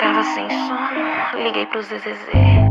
tava sem sono, liguei pros DZZ.